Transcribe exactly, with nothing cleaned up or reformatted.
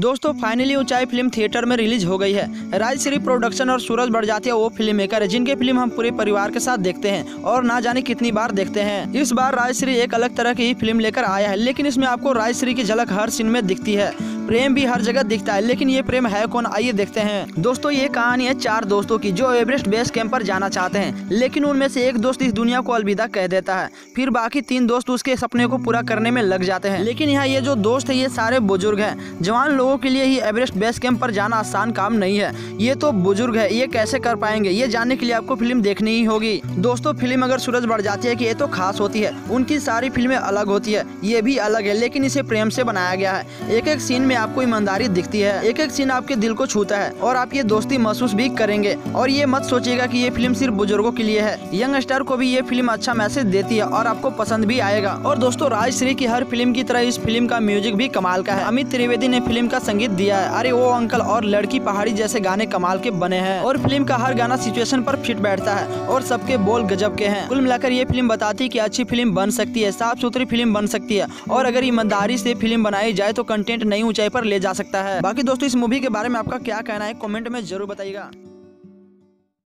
दोस्तों फाइनली ऊंचाई film theatre में रिलीज हो गई है। राजश्री प्रोडक्शन और सूरज बड़जात्या वो फिल्म मेकर है जिनके फिल्म हम पूरे परिवार के साथ देखते हैं और ना जाने कितनी बार देखते हैं। इस बार राजश्री एक अलग तरह की फिल्म लेकर आया है, लेकिन इसमें आपको राजश्री की झलक हर सीन में दिखती है। प्रेम भी हर जगह दिखता है, लेकिन ये प्रेम है कौन, आइए देखते हैं। दोस्तों ये कहानी है चार दोस्तों की जो एवरेस्ट बेस कैंप पर जाना चाहते हैं, लेकिन उनमें से एक दोस्त इस दुनिया को अलविदा कह देता है। फिर बाकी तीन दोस्त उसके सपने को पूरा करने में लग जाते हैं, लेकिन यहाँ ये जो दोस्त है ये सारे बुजुर्ग हैं। जवान लोगों के लिए ही एवरेस्ट बेस कैंप पर जाना आसान काम नहीं है, ये तो बुजुर्ग है, ये कैसे कर पाएंगे, ये जानने के लिए आपको फिल्म देखनी ही होगी। दोस्तों फिल्म अगर सूरज बड़जात्या की ये तो खास होती है, उनकी सारी फिल्में अलग होती है, ये भी अलग है, लेकिन इसे प्रेम से बनाया गया है। एक एक सीन में आपको ईमानदारी दिखती है, एक एक सीन आपके दिल को छूता है और आप ये दोस्ती महसूस भी करेंगे। और ये मत सोचिएगा कि ये फिल्म सिर्फ बुजुर्गों के लिए है, यंग स्टार को भी ये फिल्म अच्छा मैसेज देती है और आपको पसंद भी आएगा। और दोस्तों राजश्री की हर फिल्म की तरह इस फिल्म का म्यूजिक भी कमाल का है। अमित त्रिवेदी ने फिल्म का संगीत दिया है। अरे वो अंकल और लड़की पहाड़ी जैसे गाने कमाल के बने हैं और फिल्म का हर गाना सिचुएशन पर फिट बैठता है और सबके बोल गजब के हैं। कुल मिलाकर ये फिल्म बताती है कि अच्छी फिल्म बन सकती है, साफ सुथरी फिल्म बन सकती है और अगर ईमानदारी से फिल्म बनाई जाए तो कंटेंट नई ऊंचाई पर ले जा सकता है। बाकी दोस्तों इस मूवी के बारे में आपका क्या कहना है कमेंट में जरूर बताइएगा।